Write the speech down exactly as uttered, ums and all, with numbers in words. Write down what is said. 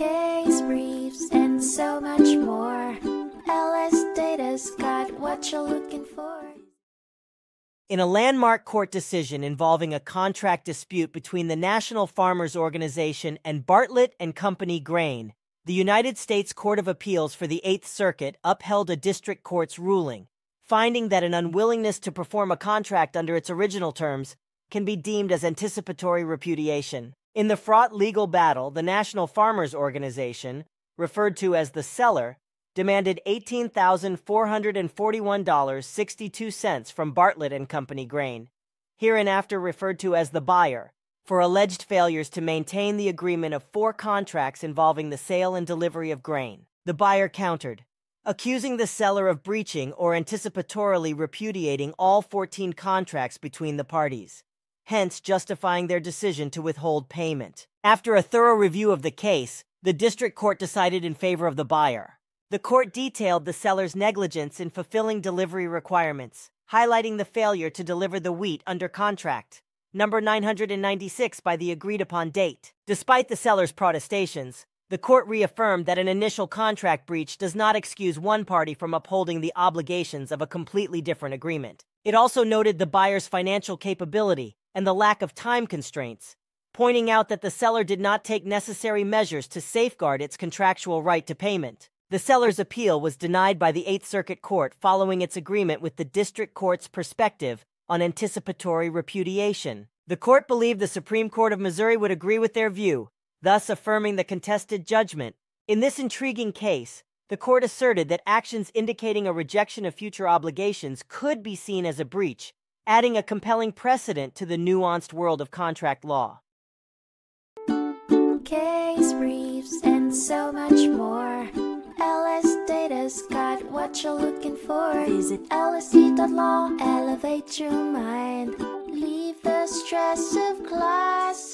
case briefs, and so much more. L S Data's got what you're looking for. In a landmark court decision involving a contract dispute between the National Farmers Organization and Bartlett and Company Grain, the United States Court of Appeals for the Eighth Circuit upheld a district court's ruling, finding that an unwillingness to perform a contract under its original terms can be deemed as anticipatory repudiation. In the fraught legal battle, the National Farmers Organization, referred to as the seller, demanded eighteen thousand four hundred forty-one dollars and sixty-two cents from Bartlett and Company Grain, hereinafter referred to as the buyer, for alleged failures to maintain the agreement of four contracts involving the sale and delivery of grain. The buyer countered, accusing the seller of breaching or anticipatorily repudiating all fourteen contracts between the parties, hence justifying their decision to withhold payment. After a thorough review of the case, the district court decided in favor of the buyer. The court detailed the seller's negligence in fulfilling delivery requirements, highlighting the failure to deliver the wheat under contract, number nine hundred ninety-six, by the agreed-upon date. Despite the seller's protestations, the court reaffirmed that an initial contract breach does not excuse one party from upholding the obligations of a completely different agreement. It also noted the buyer's financial capability and the lack of time constraints, pointing out that the seller did not take necessary measures to safeguard its contractual right to payment. The seller's appeal was denied by the Eighth Circuit Court following its agreement with the district court's perspective on anticipatory repudiation. The court believed the Supreme Court of Missouri would agree with their view, thus affirming the contested judgment. In this intriguing case, the court asserted that actions indicating a rejection of future obligations could be seen as a breach, adding a compelling precedent to the nuanced world of contract law. Case briefs and so much more. L S Data's got what you're looking for. Visit L S data dot law, elevate your mind, leave the stress of class.